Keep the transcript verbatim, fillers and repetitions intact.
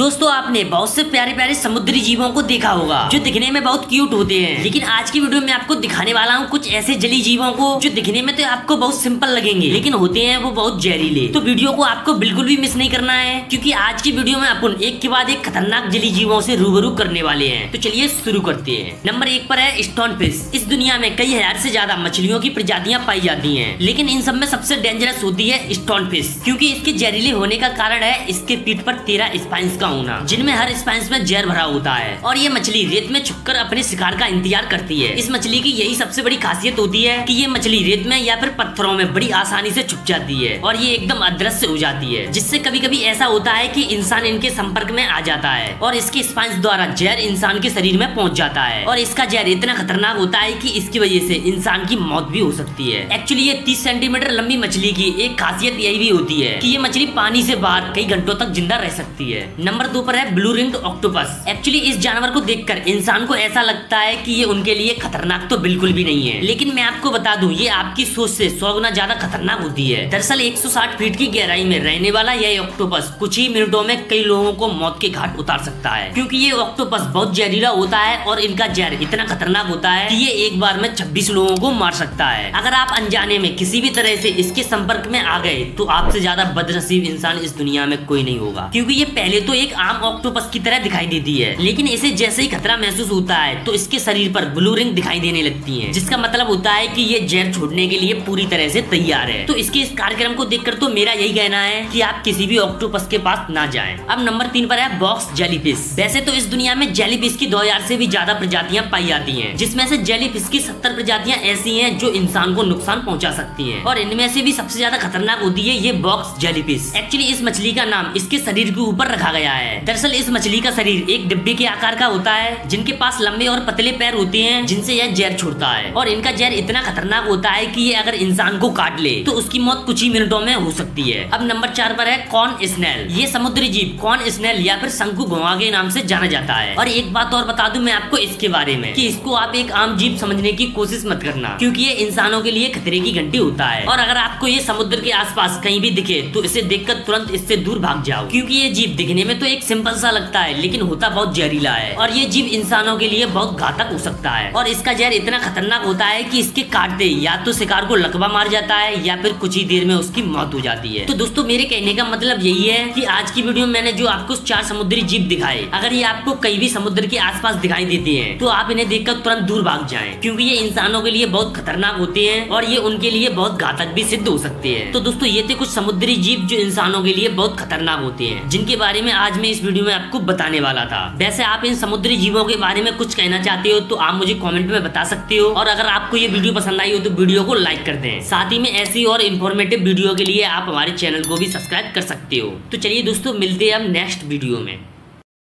दोस्तों आपने बहुत से प्यारे प्यारे समुद्री जीवों को देखा होगा जो दिखने में बहुत क्यूट होते हैं, लेकिन आज की वीडियो में आपको दिखाने वाला हूँ कुछ ऐसे जलीय जीवों को जो दिखने में तो आपको बहुत सिंपल लगेंगे लेकिन होते हैं वो बहुत जहरीले। तो वीडियो को आपको बिल्कुल भी मिस नहीं करना है क्योंकि आज की वीडियो में अपन एक के बाद एक खतरनाक जलीय जीवों से रूबरू करने वाले हैं। तो चलिए शुरू करते हैं। नंबर एक पर है स्टोनफिश। इस दुनिया में कई हजार से ज्यादा मछलियों की प्रजातियां पाई जाती हैं, लेकिन इन सब में सबसे डेंजरस होती है स्टोनफिश, क्योंकि इसके जहरीले होने का कारण है इसके पीठ पर तेरह स्पाइंस का होना, जिनमें हर स्पाइंस में जहर भरा होता है और ये मछली रेत में छुपकर अपने शिकार का इंतजार करती है। इस मछली की यही सबसे बड़ी खासियत होती है कि ये मछली रेत में या फिर पत्थरों में बड़ी आसानी से छुप जाती है और ये एकदम अदृश्य हो जाती है, जिससे कभी कभी ऐसा होता है कि इंसान इनके संपर्क में आ जाता है और इसके स्पाइंस द्वारा जहर इंसान के शरीर में पहुंच जाता है और इसका जहर इतना खतरनाक होता है कि इसकी वजह से इंसान की मौत भी हो सकती है। एक्चुअली ये तीस सेंटीमीटर लंबी मछली की एक खासियत यही भी होती है कि ये मछली पानी से बाहर कई घंटों तक जिंदा रह सकती है। नंबर दो पर है ब्लू रिंग्ड ऑक्टोपस। एक्चुअली इस जानवर को देखकर इंसान को ऐसा लगता है कि ये उनके लिए खतरनाक तो बिल्कुल भी नहीं है, लेकिन मैं आपको बता दूं ये आपकी सोच से सौ गुना ज्यादा खतरनाक होती है। दरअसल एक सौ साठ फीट की गहराई में रहने वाला यह ऑक्टोपस कुछ ही मिनटों में कई लोगों को मौत के घाट उतार सकता है, क्योंकि ये ऑक्टोपस बहुत जहरीला होता है और इनका जहर इतना खतरनाक होता है कि ये एक बार में छब्बीस लोगों को मार सकता है। अगर आप अनजाने में किसी भी तरह से इसके संपर्क में आ गए तो आपसे ज्यादा बदनसीब इंसान इस दुनिया में कोई नहीं होगा, क्योंकि ये पहले तो एक आम ऑक्टोपस की तरह दिखाई देती है, लेकिन इसे जैसे ही खतरा महसूस होता है तो इसके शरीर पर ब्लू रिंग दिखाई देने लगती है, जिसका मतलब होता है कि ये जहर छोड़ने के लिए पूरी तरह से तैयार है। तो इसके इस कार्यक्रम को देखकर तो मेरा यही कहना है कि आप किसी भी ऑक्टोपस के पास ना जाएं। अब नंबर तीन पर है बॉक्स जेलीफिश। वैसे तो इस दुनिया में जेलीफिश की दो हजार से भी ज्यादा प्रजातियां पाई जाती हैं, जिसमें से जेलीफिश की सत्तर प्रजातियां ऐसी हैं जो इंसान को नुकसान पहुंचा सकती हैं और इनमें से भी सबसे ज्यादा खतरनाक होती है ये बॉक्स जेलीफिश। एक्चुअली इस मछली का नाम इसके शरीर के ऊपर रखा गया है। दरअसल इस मछली का शरीर एक डिब्बे के आकार का होता है, जिनके पास लंबे और पतले पैर होते हैं जिनसे यह जहर छोड़ता है और इनका जहर इतना खतरनाक होता है कि ये अगर इंसान को काट ले तो उसकी मौत कुछ ही मिनटों में हो सकती है। अब नंबर चार पर है कॉर्न स्नेल। ये समुद्री जीव कॉर्न स्नेल या फिर शंकु घोंघा के नाम से जाना जाता है। और एक बात और बता दूं मैं आपको इसके बारे में कि इसको आप एक आम जीव समझने की कोशिश मत करना, क्योंकि ये इंसानों के लिए खतरे की घंटी होता है और अगर आपको ये समुद्र के आसपास कहीं भी दिखे तो इसे देखकर तुरंत इससे दूर भाग जाओ, क्योंकि ये जीव दिखने में तो एक सिंपल सा लगता है लेकिन होता बहुत जहरीला है और ये जीव इंसानों के लिए बहुत घातक हो सकता है और इसका जहर इतना खतरनाक होता है कि इसके काटते या तो शिकार को लकवा मार जाता है या फिर कुछ ही देर में उसकी मौत हो जाती है। तो दोस्तों मेरे कहने का मतलब यही है कि आज की वीडियो में मैंने जो आपको चार समुद्री जीव दिखाए, अगर ये आपको कहीं भी समुद्र के आसपास दिखाई देते हैं तो आप इन्हें देखकर तुरंत दूर भाग जाएं, क्योंकि ये इंसानों के लिए बहुत खतरनाक होते हैं और ये उनके लिए बहुत घातक भी सिद्ध हो सकते हैं। तो दोस्तों ये थे कुछ समुद्री जीव जो इंसानों के लिए बहुत खतरनाक होते हैं, जिनके बारे में आज मैं इस वीडियो में आपको बताने वाला था। वैसे आप इन समुद्री जीवों के बारे में कुछ कहना चाहते हो तो आप मुझे कमेंट में बता सकते हो और अगर आपको ये वीडियो पसंद आई हो तो वीडियो को लाइक कर दें। साथ ही में ऐसी और इन्फॉर्मेटिव वीडियो के लिए आप हमारे चैनल को भी सब्सक्राइब कर सकते हो। तो चलिए दोस्तों मिलते हैं अब नेक्स्ट वीडियो में।